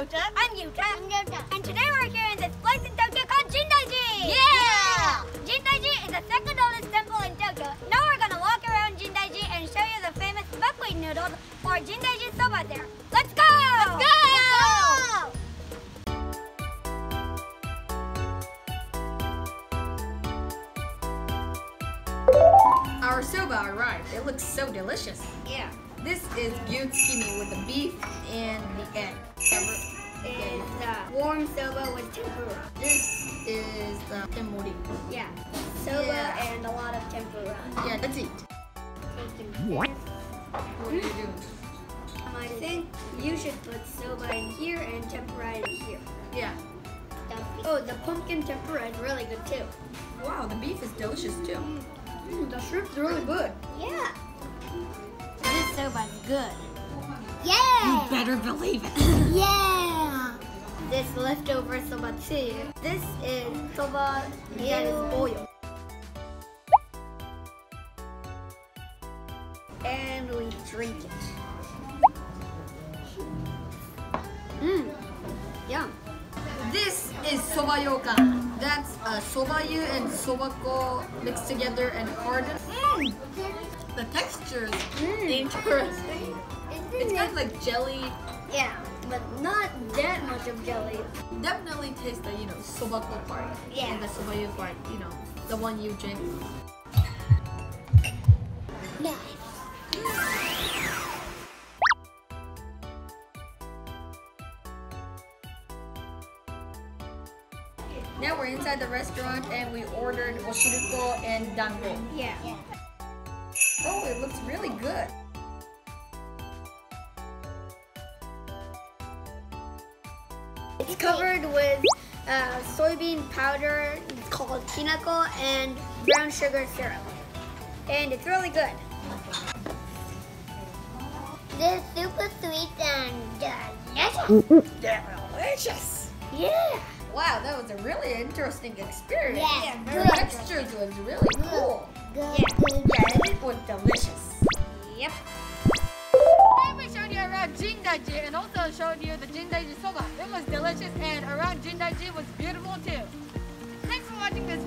Sota. I'm Yuta. I'm Yokan. And today we're here in this place in Tokyo called Jindai-ji! Yeah! Jindai-ji is the second oldest temple in Tokyo. Now we're gonna walk around Jindai-ji and show you the famous buckwheat noodles or Jindai-ji soba there. Let's go! Let's go! Our soba arrived. It looks so delicious. Yeah. This is gyudon with the beef and the egg. It's warm soba with tempura. This is the temori. Yeah. Soba and a lot of tempura. Yeah, let's eat. What? What are you doing? I think you should put soba in here and tempura in here. Yeah. Oh, the pumpkin tempura is really good too. Wow, the beef is delicious too. The shrimp's really good. Yeah. This soba's good. Yeah! You better believe it. Yeah! This leftover soba too. This is soba that is boiled. And we drink it. Mmm. Yum. This is soba yokan. That's a sobayu and sobako mixed together and hardened. Mm. The texture is interesting. It's kind of like jelly. Yeah, but not that much of jelly. Definitely taste the sobako part. Yeah. And the sobayu part, the one you drink. Yeah. Now we're inside the restaurant and we ordered oshiruko and dango. Yeah. Oh, it looks really good. It's covered with soybean powder, it's called kinako, and brown sugar syrup. And it's really good. They're super sweet and delicious. Delicious! Yeah! Wow, that was a really interesting experience. Yeah, the textures was really cool. Good. It was delicious. Yep. Today we showed you around Jindai-ji and also showed you the Jindai-ji soba. It was delicious and around Jindai-ji was beautiful too. Thanks for watching this